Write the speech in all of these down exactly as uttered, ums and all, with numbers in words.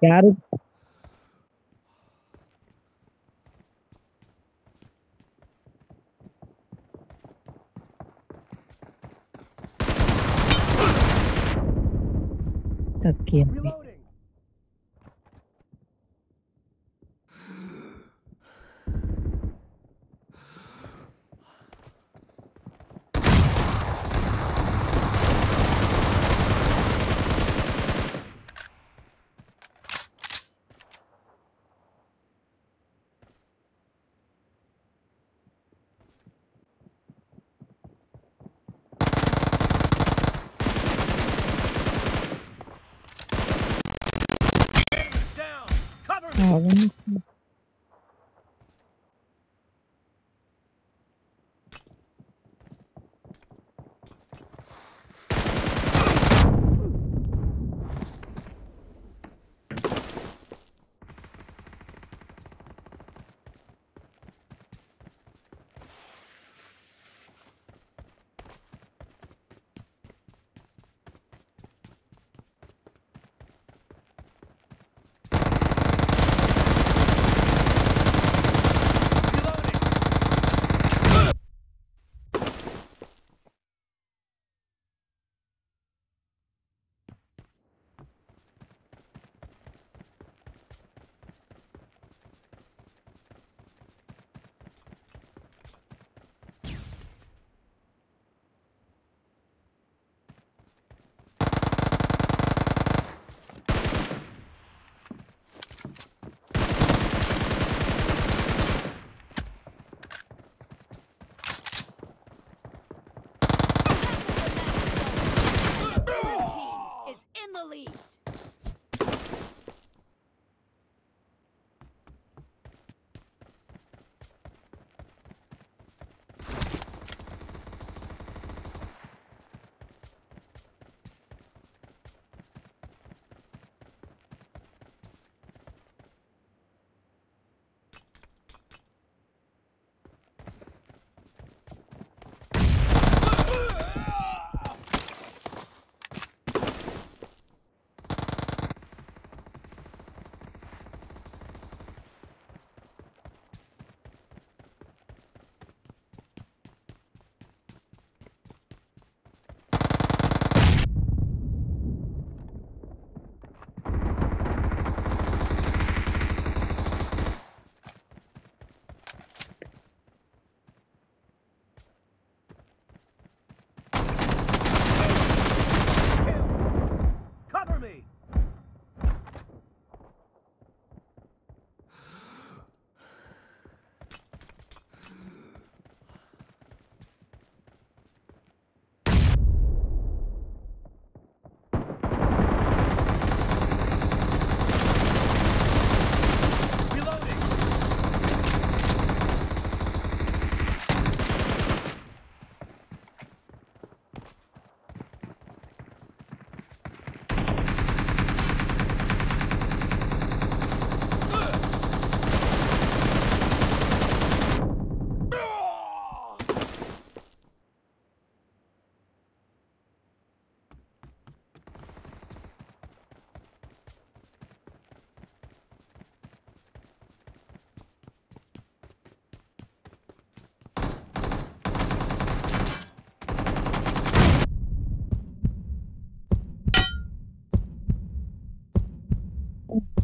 Carrot. Okay. Reloading.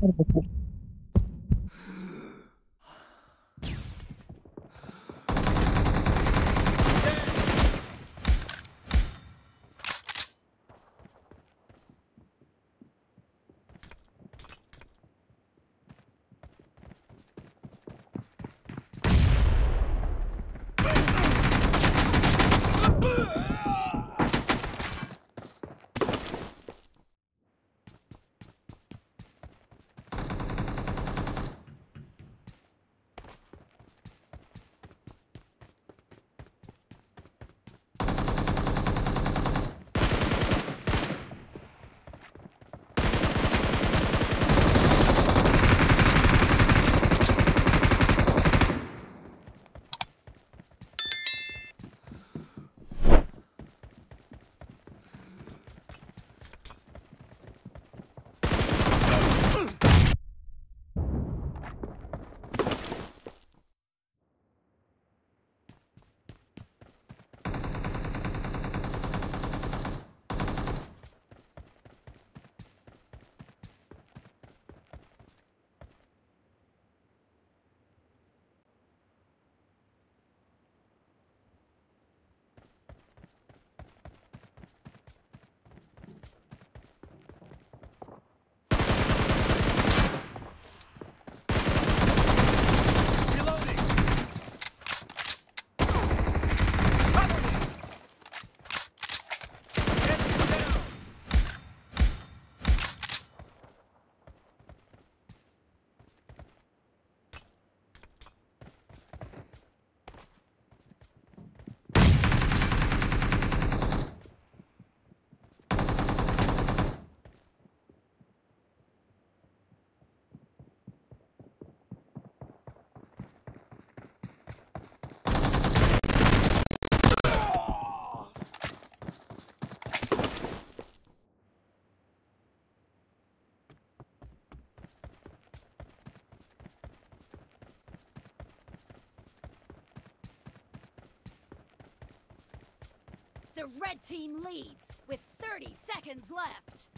Oh, let me see. Okay. The red team leads with thirty seconds left.